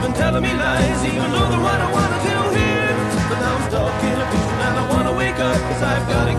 They've been telling me lies, even though they're what I wanted to hear. But now I'm stuck in a vision and I wanna wake up, cause I've got